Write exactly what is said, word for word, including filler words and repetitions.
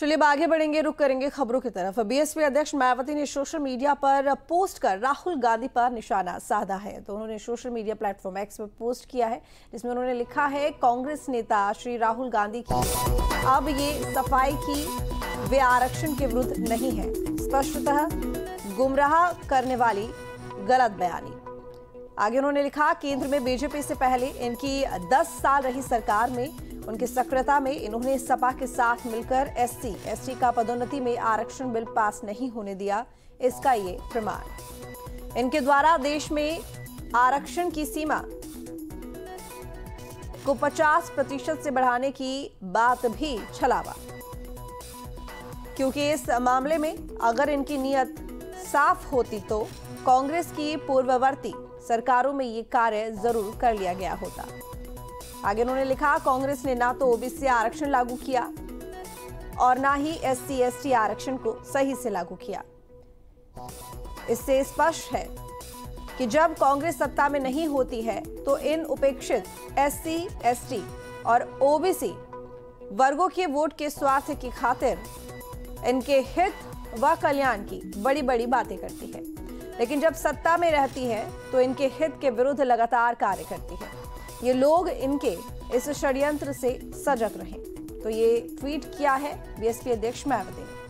चलिए अब आगे बढ़ेंगे, रुक करेंगे खबरों की तरफ। बीएसपी अध्यक्ष मायावती ने सोशल मीडिया पर पोस्ट कर राहुल गांधी पर निशाना साधा है। तो उन्होंने सोशल मीडिया प्लेटफॉर्म एक्स पर पोस्ट किया है जिसमें उन्होंने लिखा है, कांग्रेस नेता श्री राहुल गांधी की अब ये सफाई की वे आरक्षण के विरुद्ध नहीं है, स्पष्टतः गुमराह करने वाली गलत बयानी। आगे उन्होंने लिखा, केंद्र में बीजेपी से पहले इनकी दस साल रही सरकार में उनकी सक्रियता में इन्होंने सपा के साथ मिलकर एससी एसटी का पदोन्नति में आरक्षण बिल पास नहीं होने दिया, इसका ये प्रमाण। इनके द्वारा देश में आरक्षण की सीमा को पचास प्रतिशत से बढ़ाने की बात भी छलावा, क्योंकि इस मामले में अगर इनकी नीयत साफ होती तो कांग्रेस की पूर्ववर्ती सरकारों में ये कार्य जरूर कर लिया गया होता। आगे उन्होंने लिखा, कांग्रेस ने ना तो ओबीसी आरक्षण लागू किया और ना ही एससी एसटी आरक्षण को सही से लागू किया। इससे स्पष्ट है कि जब कांग्रेस सत्ता में नहीं होती है तो इन उपेक्षित एससी एसटी और ओबीसी वर्गों के वोट के स्वार्थ की खातिर इनके हित व कल्याण की बड़ी बड़ी बातें करती है, लेकिन जब सत्ता में रहती है तो इनके हित के विरुद्ध लगातार कार्य करती है। ये लोग इनके इस षड्यंत्र से सजग रहें, तो ये ट्वीट किया है बीएसपी अध्यक्ष मायावती ने।